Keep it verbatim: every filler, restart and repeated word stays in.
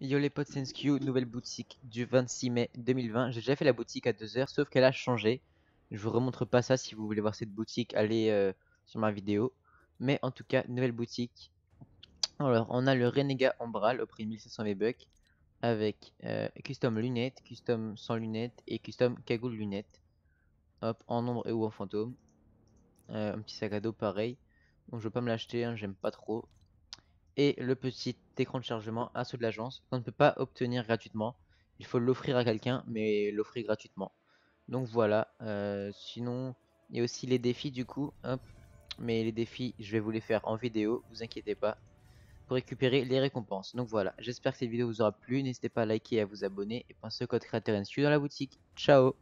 Yo les potes, c'est Endskew, nouvelle boutique du vingt-six mai deux mille vingt. J'ai déjà fait la boutique à deux heures, sauf qu'elle a changé. Je vous remontre pas ça, si vous voulez voir cette boutique, allez euh, sur ma vidéo. Mais en tout cas, nouvelle boutique. Alors, on a le Renegade Ombral au prix de mille cinq cents V-Bucks avec euh, custom lunettes, custom sans lunettes et custom cagoule lunettes. Hop, en ombre et ou en fantôme. Euh, un petit sac à dos pareil. Donc, je vais pas me l'acheter, hein, j'aime pas trop. Et le petit écran de chargement à ceux de l'agence qu'on ne peut pas obtenir gratuitement. Il faut l'offrir à quelqu'un, mais l'offrir gratuitement. Donc voilà, euh, sinon il y a aussi les défis du coup, hop. Mais les défis je vais vous les faire en vidéo, vous inquiétez pas, pour récupérer les récompenses. Donc voilà, j'espère que cette vidéo vous aura plu, n'hésitez pas à liker et à vous abonner, et pensez au code créateur Endskew dans la boutique. Ciao.